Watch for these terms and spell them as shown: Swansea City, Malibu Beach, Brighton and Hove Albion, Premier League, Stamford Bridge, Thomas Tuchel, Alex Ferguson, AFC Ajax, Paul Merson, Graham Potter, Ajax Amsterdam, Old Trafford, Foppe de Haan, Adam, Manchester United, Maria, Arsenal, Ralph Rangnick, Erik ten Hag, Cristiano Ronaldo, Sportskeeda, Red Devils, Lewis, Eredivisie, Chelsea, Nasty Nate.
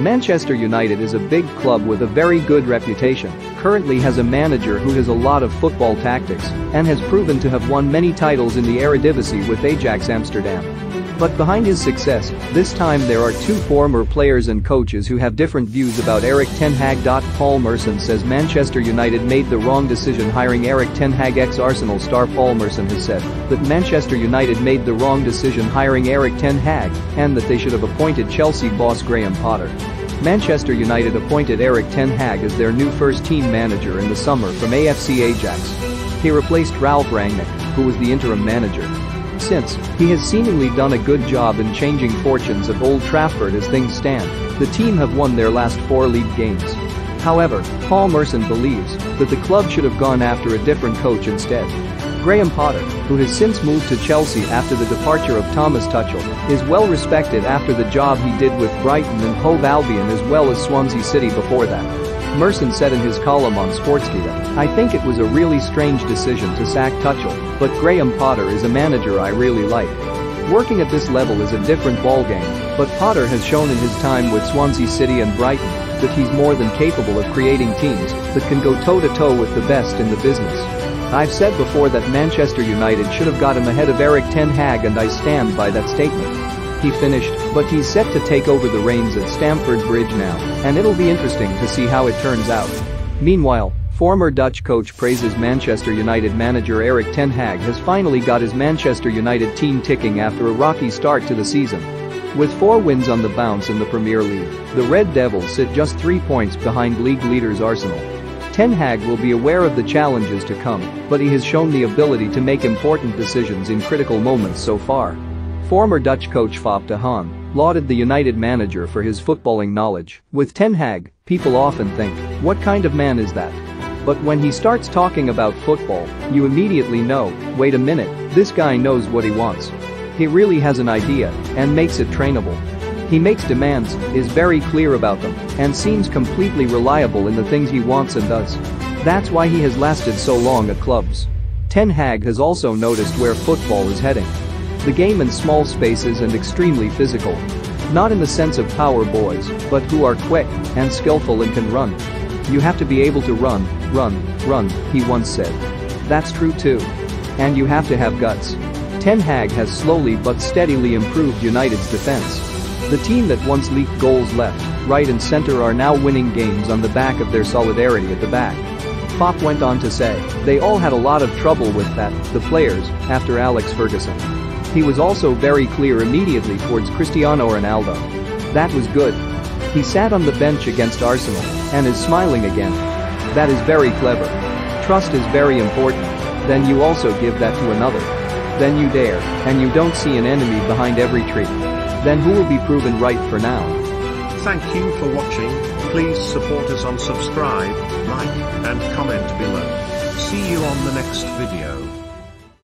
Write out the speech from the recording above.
Manchester United is a big club with a very good reputation, currently has a manager who has a lot of football tactics and has proven to have won many titles in the Eredivisie with Ajax Amsterdam. But behind his success, this time there are two former players and coaches who have different views about Erik ten Hag. Paul Merson says Manchester United made the wrong decision hiring Erik ten Hag. Ex-Arsenal star Paul Merson has said that Manchester United made the wrong decision hiring Erik ten Hag and that they should have appointed Chelsea boss Graham Potter. Manchester United appointed Erik ten Hag as their new first-team manager in the summer from AFC Ajax. He replaced Ralph Rangnick, who was the interim manager. Since, he has seemingly done a good job in changing fortunes at Old Trafford as things stand. The team have won their last 4 league games. However, Paul Merson believes that the club should have gone after a different coach instead. Graham Potter, who has since moved to Chelsea after the departure of Thomas Tuchel, is well respected after the job he did with Brighton and Hove Albion as well as Swansea City before that. Merson said in his column on Sportskeeda, "I think it was a really strange decision to sack Tuchel, but Graham Potter is a manager I really like. Working at this level is a different ballgame, but Potter has shown in his time with Swansea City and Brighton that he's more than capable of creating teams that can go toe-to-toe with the best in the business. I've said before that Manchester United should have got him ahead of Erik ten Hag and I stand by that statement." He finished, but he's set to take over the reins at Stamford Bridge now, and it'll be interesting to see how it turns out. Meanwhile, former Dutch coach praises Manchester United manager Erik ten Hag has finally got his Manchester United team ticking after a rocky start to the season. With 4 wins on the bounce in the Premier League, the Red Devils sit just 3 points behind league leaders Arsenal. Ten Hag will be aware of the challenges to come, but he has shown the ability to make important decisions in critical moments so far. Former Dutch coach Foppe de Haan lauded the United manager for his footballing knowledge. With Ten Hag, people often think, what kind of man is that? But when he starts talking about football, you immediately know, wait a minute, this guy knows what he wants. He really has an idea and makes it trainable. He makes demands, is very clear about them, and seems completely reliable in the things he wants and does. That's why he has lasted so long at clubs. Ten Hag has also noticed where football is heading. The game in small spaces and extremely physical. Not in the sense of power boys, but who are quick and skillful and can run. You have to be able to run, run, run, he once said. That's true too. And you have to have guts. Ten Hag has slowly but steadily improved United's defense. The team that once leaked goals left, right and center are now winning games on the back of their solidarity at the back. Pop went on to say, they all had a lot of trouble with that, the players, after Alex Ferguson. He was also very clear immediately towards Cristiano Ronaldo. That was good. He sat on the bench against Arsenal and is smiling again. That is very clever. Trust is very important. Then you also give that to another. Then you dare, and you don't see an enemy behind every tree. Then who will be proven right for now? Thank you for watching. Please support us on subscribe, like, and comment below. See you on the next video.